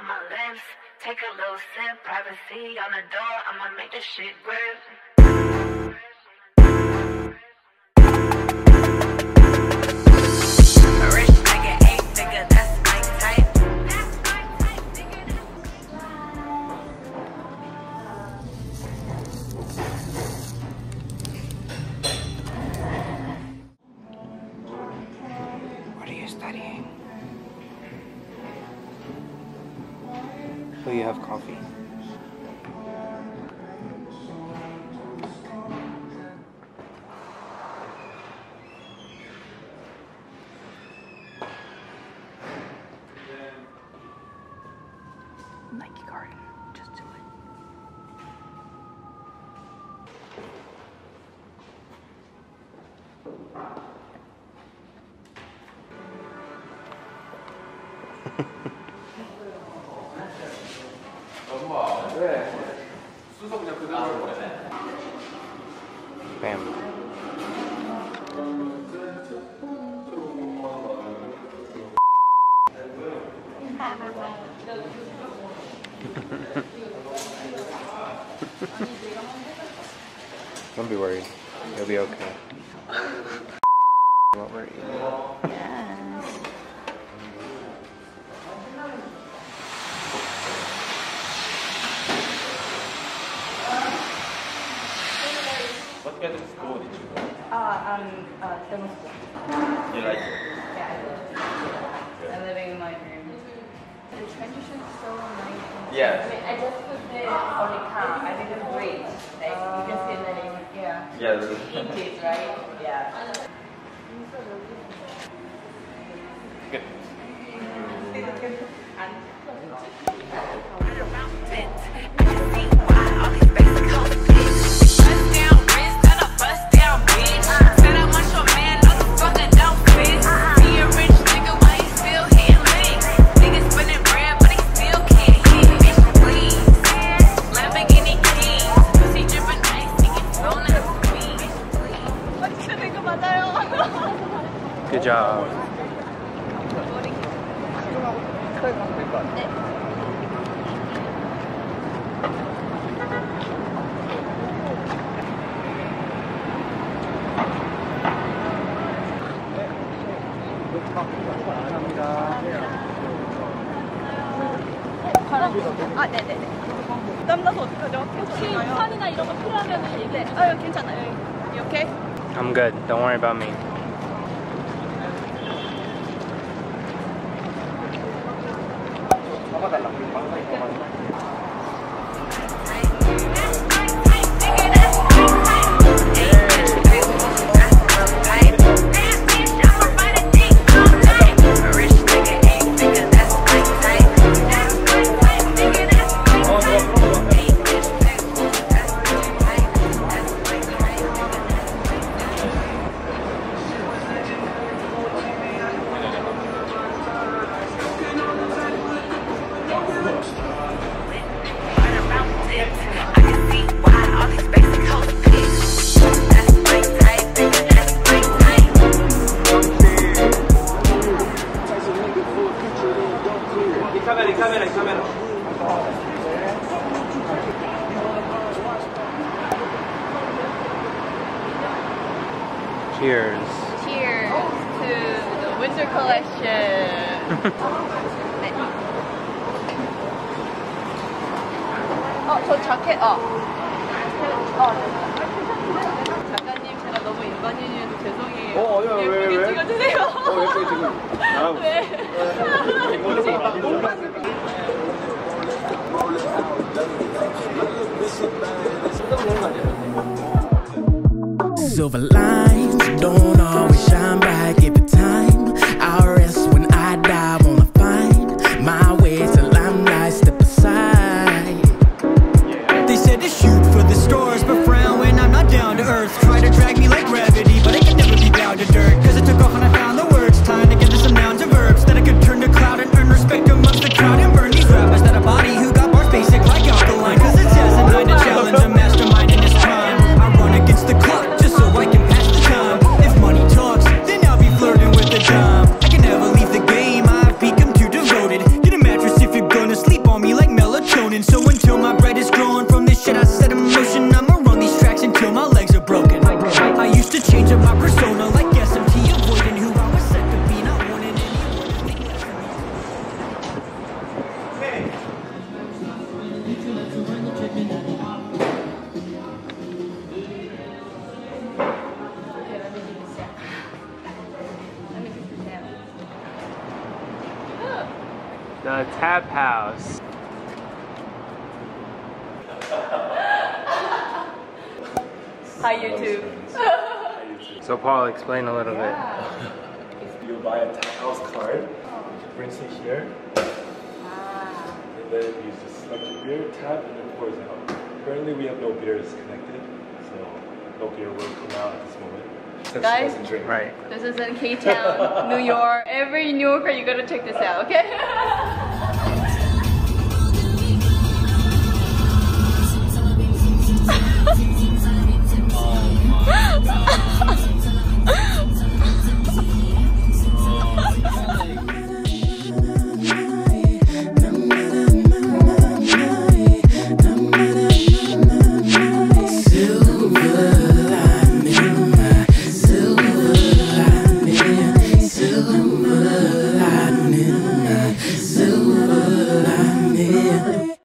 on my lips. Take a little sip, privacy on the door. I'ma make this shit grip. You have coffee. Nike card. Just do it. Bam. Don't be worried. You'll be okay. What were you? What kind of school did you go? Thelma School. You like it? Yeah, I love it. Good. I'm living in my room. The transition is so amazing. Yes. I mean, I just put it on the car. I didn't wait. Like, you can see the name. Yeah. Yeah. Vintage, right? Yeah. Good. Good job. I'm good. Don't worry about me. Cheers. Cheers to the winter collection. Oh, 저 자켓 작가님 제가 너무 일반인이어서 죄송해요. 예쁘게 찍어주세요. 예쁘게 지금. 네. 뭐지? Silver lines don't always shine bright. Give it time. I'll rest when I die. Wanna find my way till I'm right. Step aside. They said to shoot for the stars, but frown when I'm not down to earth. Try to drag me like gravity, but I can never be bound to dirt. Cause I took off and I found the words. Time to get to some nouns and verbs that I could turn to cloud and earn respect amongst the crowd and burn these rappers that a body who got bars basic like alkaline. Cause it's asinine to challenge a mastermind in this time. I run against the clock. So I can pass The Tap House. Hi YouTube. Hi YouTube. So Paul, explain a little bit. You buy a Tap House card, print it here, and then you just select your beer, tap, and it pours out. Currently we have no beers connected, so no beer will come out at this moment. Guys, right. This is in K Town, New York. Every New Yorker, you gotta check this out, okay?